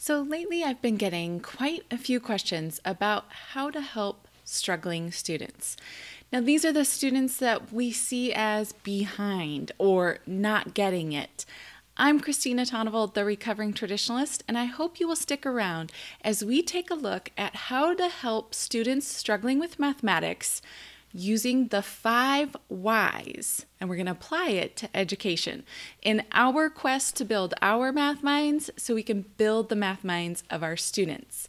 So lately I've been getting quite a few questions about how to help struggling students. Now these are the students that we see as behind or not getting it. I'm Christina Tondevold, the Recovering Traditionalist, and I hope you will stick around as we take a look at how to help students struggling with mathematics using the 5 Whys, and we're going to apply it to education in our quest to build our math minds so we can build the math minds of our students.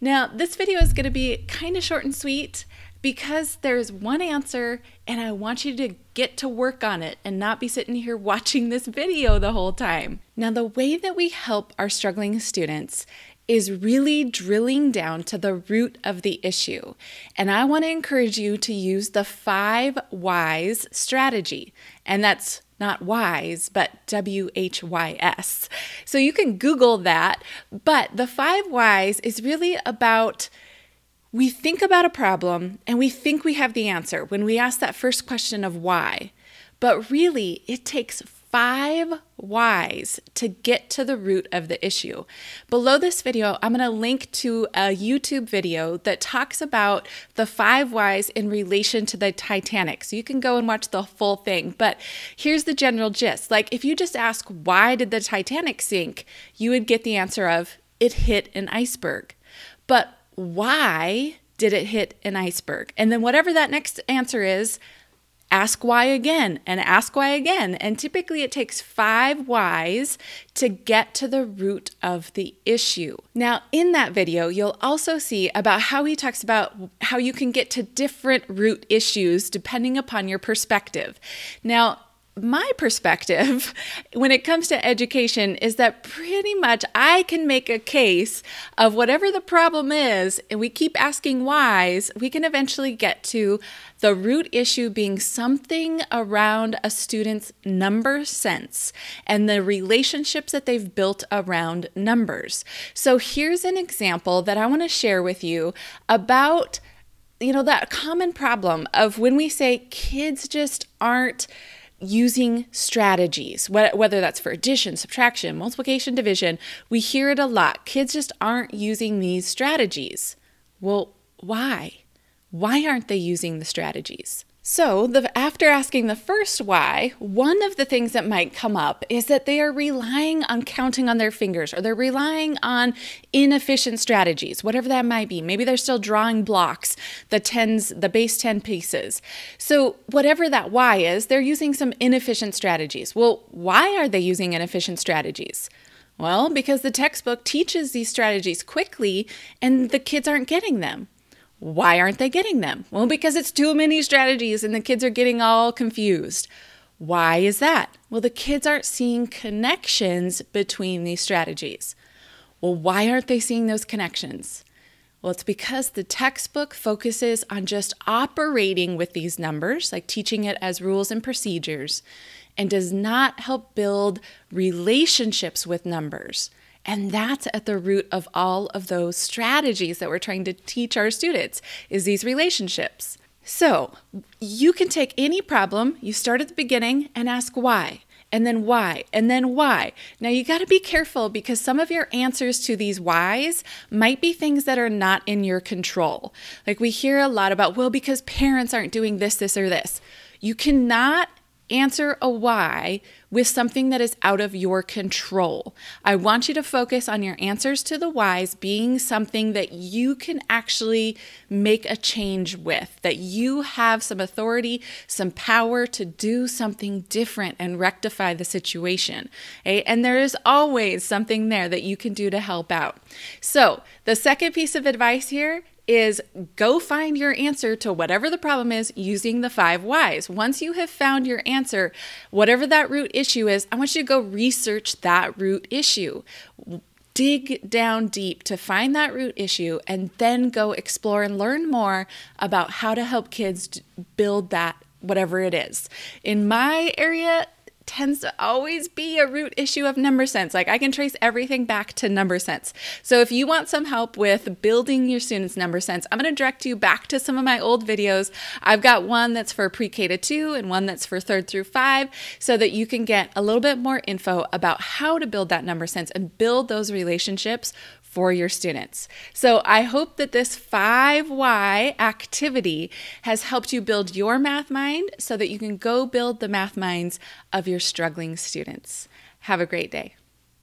Now, this video is going to be kind of short and sweet because there's one answer and I want you to get to work on it and not be sitting here watching this video the whole time. Now, the way that we help our struggling students is really drilling down to the root of the issue. And I want to encourage you to use the 5 Whys strategy. And that's not whys, but W-H-Y-S. So you can Google that. But the 5 Whys is really about, we think about a problem and we think we have the answer when we ask that first question of why. But really, it takes 5 Whys to get to the root of the issue. Below this video, I'm going to link to a YouTube video that talks about the 5 Whys in relation to the Titanic. So you can go and watch the full thing. But here's the general gist. Like if you just ask, why did the Titanic sink? You would get the answer of, it hit an iceberg. But why did it hit an iceberg? And then whatever that next answer is, ask why again, and ask why again. And typically it takes 5 Whys to get to the root of the issue. Now in that video, you'll also see about how he talks about how you can get to different root issues depending upon your perspective. Now, my perspective when it comes to education is that pretty much I can make a case of whatever the problem is, and we keep asking whys, we can eventually get to the root issue being something around a student's number sense and the relationships that they've built around numbers. So here's an example that I want to share with you about, you know, that common problem of when we say kids just aren't using strategies, whether that's for addition, subtraction, multiplication, division. We hear it a lot. Kids just aren't using these strategies. Well, why? Why aren't they using the strategies? So after asking the first why, one of the things that might come up is that they are relying on counting on their fingers, or they're relying on inefficient strategies, whatever that might be. Maybe they're still drawing blocks, the tens, the base 10 pieces. So whatever that why is, they're using some inefficient strategies. Well, why are they using inefficient strategies? Well, because the textbook teaches these strategies quickly and the kids aren't getting them. Why aren't they getting them? Well, because it's too many strategies and the kids are getting all confused. Why is that? Well, the kids aren't seeing connections between these strategies. Well, why aren't they seeing those connections? Well, it's because the textbook focuses on just operating with these numbers, like teaching it as rules and procedures, and does not help build relationships with numbers. And that's at the root of all of those strategies that we're trying to teach our students, is these relationships. So you can take any problem, you start at the beginning and ask why, and then why, and then why. Now you got to be careful because some of your answers to these whys might be things that are not in your control. Like we hear a lot about, well, because parents aren't doing this, this, or this. You cannot answer a why with something that is out of your control. I want you to focus on your answers to the whys being something that you can actually make a change with, that you have some authority, some power to do something different and rectify the situation. Okay? And there is always something there that you can do to help out. So the second piece of advice here is go find your answer to whatever the problem is using the 5 Whys. Once you have found your answer, whatever that root issue is, I want you to go research that root issue. Dig down deep to find that root issue and then go explore and learn more about how to help kids build that, whatever it is. In my area, tends to always be a root issue of number sense. Like I can trace everything back to number sense. So if you want some help with building your students' number sense, I'm going to direct you back to some of my old videos. I've got one that's for pre-K to 2 and one that's for 3rd through 5, so that you can get a little bit more info about how to build that number sense and build those relationships for your students. So I hope that this 5 Why activity has helped you build your math mind so that you can go build the math minds of your struggling students. Have a great day.